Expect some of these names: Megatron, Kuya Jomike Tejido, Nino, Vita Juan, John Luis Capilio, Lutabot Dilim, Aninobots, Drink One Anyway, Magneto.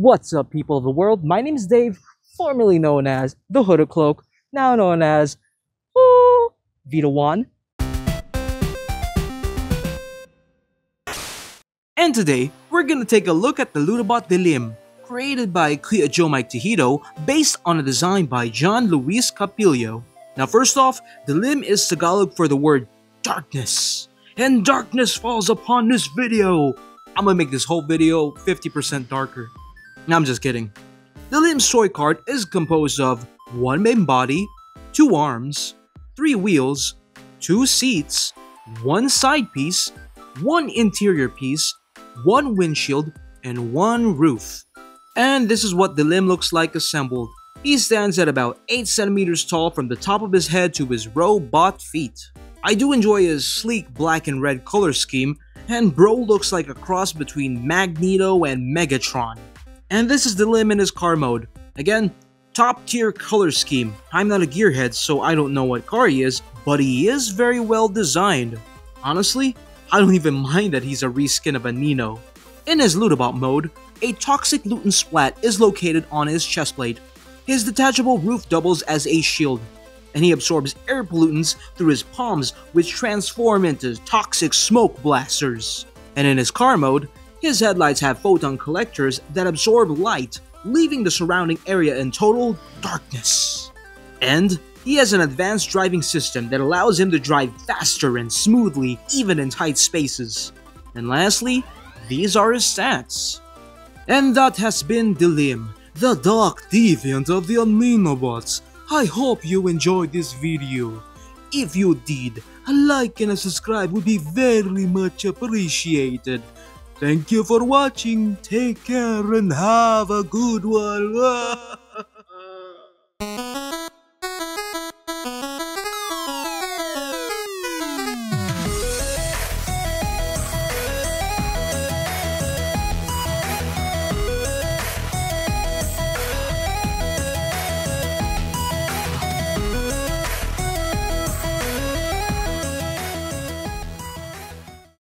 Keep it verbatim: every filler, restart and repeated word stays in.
What's up, people of the world? My name is Dave, formerly known as The Hooded Cloak, now known as ooh, Vita Juan. And today, we're gonna take a look at the Lutabot Dilim, created by Kuya Jomike Tejido, based on a design by John Luis Capilio. Now first off, Dilim is Tagalog for the word darkness, and darkness falls upon this video. I'm gonna make this whole video fifty percent darker. No, I'm just kidding. Dilim's story card is composed of one main body, two arms, three wheels, two seats, one side piece, one interior piece, one windshield, and one roof. And this is what Dilim looks like assembled. He stands at about eight centimeters tall from the top of his head to his robot feet. I do enjoy his sleek black and red color scheme, and bro looks like a cross between Magneto and Megatron. And this is Dilim in his car mode. Again, top tier color scheme. I'm not a gearhead, so I don't know what car he is, but he is very well designed. Honestly, I don't even mind that he's a reskin of a Nino. In his Lutabot mode, a toxic Luton splat is located on his chestplate. His detachable roof doubles as a shield, and he absorbs air pollutants through his palms, which transform into toxic smoke blasters. And in his car mode, his headlights have photon collectors that absorb light, leaving the surrounding area in total darkness. And he has an advanced driving system that allows him to drive faster and smoothly, even in tight spaces. And lastly, these are his stats. And that has been Dilim, the Dark Deviant of the Aninobots. I hope you enjoyed this video. If you did, a like and a subscribe would be very much appreciated. Thank you for watching, take care and have a good one.